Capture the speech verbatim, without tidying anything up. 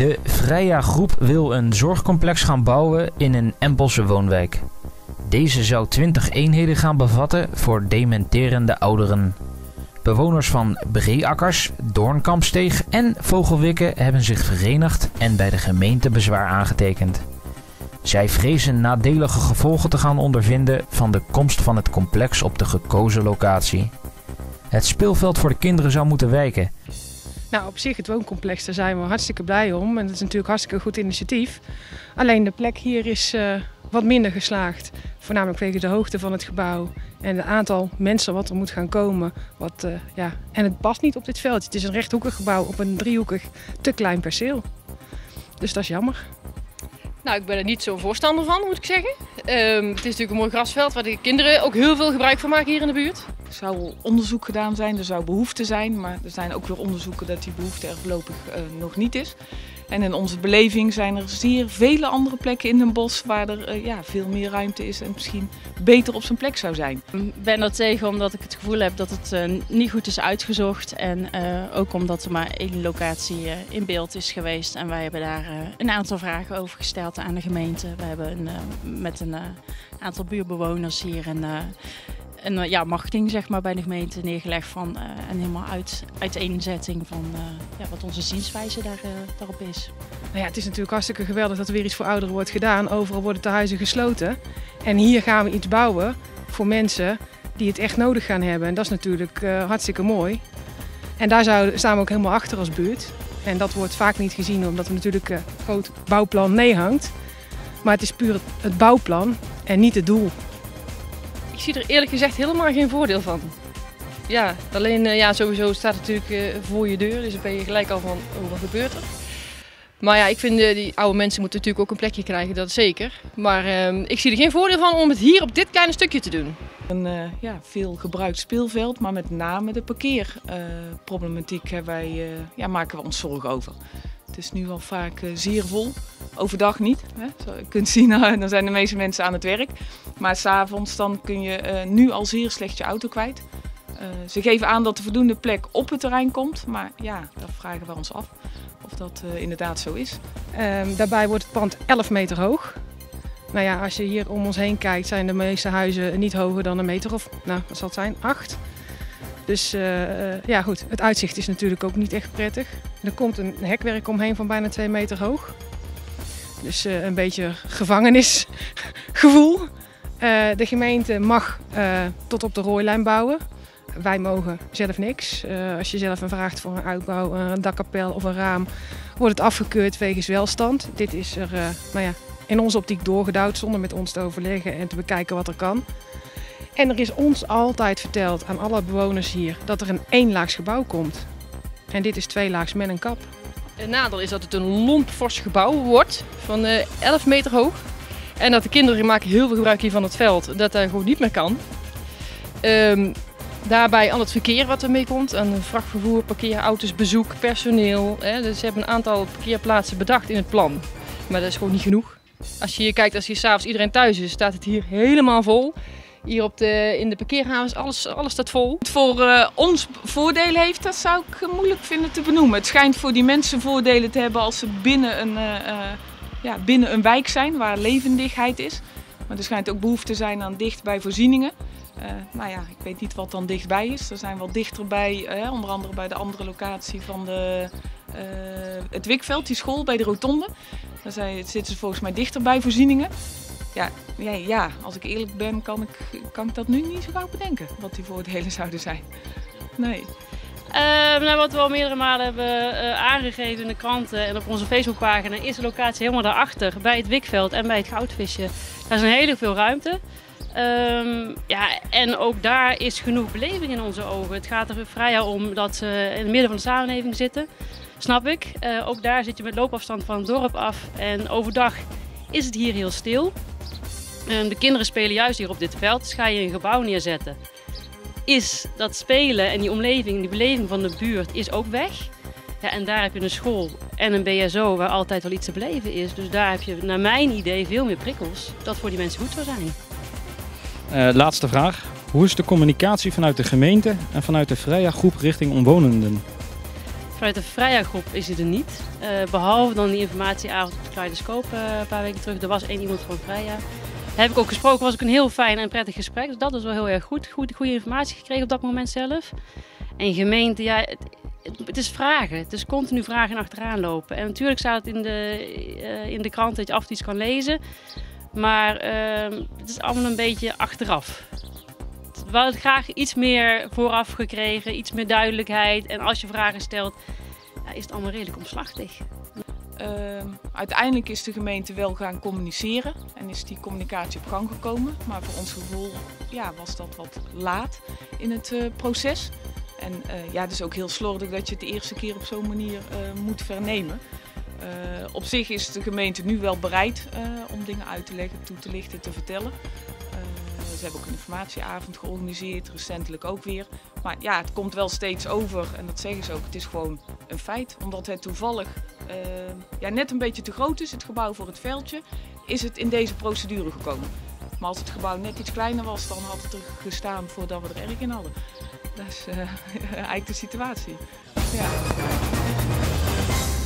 De Freya Groep wil een zorgcomplex gaan bouwen in een Embosche woonwijk. Deze zou twintig eenheden gaan bevatten voor dementerende ouderen. Bewoners van Breeakkers, Doornkampsteeg en Vogelwikke hebben zich verenigd en bij de gemeente bezwaar aangetekend. Zij vrezen nadelige gevolgen te gaan ondervinden van de komst van het complex op de gekozen locatie. Het speelveld voor de kinderen zou moeten wijken. Nou, op zich het wooncomplex, daar zijn we hartstikke blij om. En dat is natuurlijk hartstikke een goed initiatief. Alleen de plek hier is uh, wat minder geslaagd. Voornamelijk tegen de hoogte van het gebouw en het aantal mensen wat er moet gaan komen. Wat, uh, ja. En het past niet op dit veld. Het is een rechthoekig gebouw op een driehoekig te klein perceel. Dus dat is jammer. Nou, ik ben er niet zo'n voorstander van, moet ik zeggen. Um, het is natuurlijk een mooi grasveld waar de kinderen ook heel veel gebruik van maken hier in de buurt. Er zou al onderzoek gedaan zijn, er zou behoefte zijn, maar er zijn ook weer onderzoeken dat die behoefte er voorlopig uh, nog niet is. En in onze beleving zijn er zeer vele andere plekken in Den Bosch waar er uh, ja, veel meer ruimte is en misschien beter op zijn plek zou zijn. Ik ben er tegen omdat ik het gevoel heb dat het uh, niet goed is uitgezocht en uh, ook omdat er maar één locatie uh, in beeld is geweest. En wij hebben daar uh, een aantal vragen over gesteld aan de gemeente. We hebben een, uh, met een uh, aantal buurtbewoners hier een... Uh, Een ja, machtiging zeg maar, bij de gemeente neergelegd van uh, en helemaal uit, uiteenzetting van uh, ja, wat onze zienswijze daar, uh, daarop is. Nou ja, het is natuurlijk hartstikke geweldig dat er weer iets voor ouderen wordt gedaan. Overal worden tehuizen gesloten. En hier gaan we iets bouwen voor mensen die het echt nodig gaan hebben. En dat is natuurlijk uh, hartstikke mooi. En daar zou, staan we ook helemaal achter als buurt. En dat wordt vaak niet gezien omdat er natuurlijk een uh, groot bouwplan nee hangt. Maar het is puur het, het bouwplan en niet het doel. Ik zie er eerlijk gezegd helemaal geen voordeel van. Ja, alleen ja, sowieso staat het natuurlijk voor je deur, dus dan ben je gelijk al van, oh, wat gebeurt er? Maar ja, ik vind die oude mensen moeten natuurlijk ook een plekje krijgen, dat zeker. Maar eh, ik zie er geen voordeel van om het hier op dit kleine stukje te doen. Een uh, ja, veel gebruikt speelveld, maar met name de parkeerproblematiek uh, uh, ja, maken we ons zorgen over. Het is nu al vaak uh, zeer vol. Overdag niet, hè? Zoals je kunt zien, nou, dan zijn de meeste mensen aan het werk. Maar 's avonds dan kun je uh, nu al zeer slecht je auto kwijt. Uh, ze geven aan dat er voldoende plek op het terrein komt, maar ja, dat vragen we ons af of dat uh, inderdaad zo is. Um, daarbij wordt het pand elf meter hoog. Nou ja, als je hier om ons heen kijkt, zijn de meeste huizen niet hoger dan een meter of, nou, wat zal het zijn, acht. Dus uh, ja goed, het uitzicht is natuurlijk ook niet echt prettig. Er komt een hekwerk omheen van bijna twee meter hoog. Dus uh, een beetje gevangenisgevoel. Uh, de gemeente mag uh, tot op de rooilijn bouwen. Wij mogen zelf niks. Uh, als je zelf een vraagt voor een uitbouw, een dakkapel of een raam, wordt het afgekeurd wegens welstand. Dit is er uh, nou ja, in onze optiek doorgedouwd zonder met ons te overleggen en te bekijken wat er kan. En er is ons altijd verteld aan alle bewoners hier dat er een éénlaags gebouw komt. En dit is tweelaags met een kap. Het nadeel is dat het een lomp fors gebouw wordt van elf meter hoog. En dat de kinderen maken heel veel gebruik hier van het veld, dat dat gewoon niet meer kan. Um, daarbij al het verkeer wat ermee komt, aan vrachtvervoer, parkeerauto's, bezoek, personeel. Hè. Dus ze hebben een aantal parkeerplaatsen bedacht in het plan. Maar dat is gewoon niet genoeg. Als je hier kijkt, als hier s'avonds iedereen thuis is, staat het hier helemaal vol. Hier op de, in de parkeerhavens, alles, alles staat vol. Het voor uh, ons voordelen heeft, dat zou ik moeilijk vinden te benoemen. Het schijnt voor die mensen voordelen te hebben als ze binnen een, uh, uh, ja, binnen een wijk zijn waar levendigheid is. Maar er schijnt ook behoefte te zijn aan dichtbij voorzieningen. Uh, nou ja, ik weet niet wat dan dichtbij is. Er zijn wel dichterbij, uh, onder andere bij de andere locatie van de, uh, het Wijkveld, die school bij de Rotonde. Daar zijn, zitten ze volgens mij dichterbij voorzieningen. Ja, ja, ja, als ik eerlijk ben, kan ik, kan ik dat nu niet zo gauw bedenken, wat die voordelen zouden zijn. Nee. Uh, nou, wat we al meerdere malen hebben uh, aangegeven in de kranten en op onze Facebookpagina is de locatie helemaal daarachter, bij het Wijkveld en bij het Goudvisje. Daar is een hele veel ruimte. Um, ja, en ook daar is genoeg beleving in onze ogen. Het gaat er vrij om dat ze in het midden van de samenleving zitten, snap ik. Uh, ook daar zit je met loopafstand van het dorp af en overdag is het hier heel stil. De kinderen spelen juist hier op dit veld, dus ga je een gebouw neerzetten. Is dat spelen en die omleving, die beleving van de buurt is ook weg. Ja, en daar heb je een school en een B S O waar altijd wel iets te beleven is. Dus daar heb je naar mijn idee veel meer prikkels dat voor die mensen goed zou zijn. Uh, laatste vraag. Hoe is de communicatie vanuit de gemeente en vanuit de Freya Groep richting omwonenden? Vanuit de Freya Groep is hij er niet. Uh, behalve dan die informatieavond op de kleiderskoop uh, een paar weken terug. Er was één iemand van Freya. Daar heb ik ook gesproken. Was ook een heel fijn en prettig gesprek. Dus dat is wel heel erg goed. Goed, goede informatie gekregen op dat moment zelf. En gemeente, ja, het, het is vragen. Het is continu vragen en achteraan lopen. En natuurlijk staat het in de, uh, in de krant dat je af en toe iets kan lezen. Maar uh, het is allemaal een beetje achteraf. We hadden het graag iets meer vooraf gekregen, iets meer duidelijkheid. En als je vragen stelt, ja, is het allemaal redelijk omslachtig. Uh, uiteindelijk is de gemeente wel gaan communiceren en is die communicatie op gang gekomen. Maar voor ons gevoel, ja, was dat wat laat in het uh, proces. En uh, ja, het is ook heel slordig dat je het de eerste keer op zo'n manier uh, moet vernemen. Uh, op zich is de gemeente nu wel bereid uh, om dingen uit te leggen, toe te lichten, te vertellen. Ze hebben ook een informatieavond georganiseerd, recentelijk ook weer. Maar ja, het komt wel steeds over en dat zeggen ze ook, het is gewoon een feit. Omdat het toevallig uh, ja, net een beetje te groot is, het gebouw voor het veldje, is het in deze procedure gekomen. Maar als het gebouw net iets kleiner was, dan had het er gestaan voordat we er erg in hadden. Dat is uh, eigenlijk de situatie. Ja.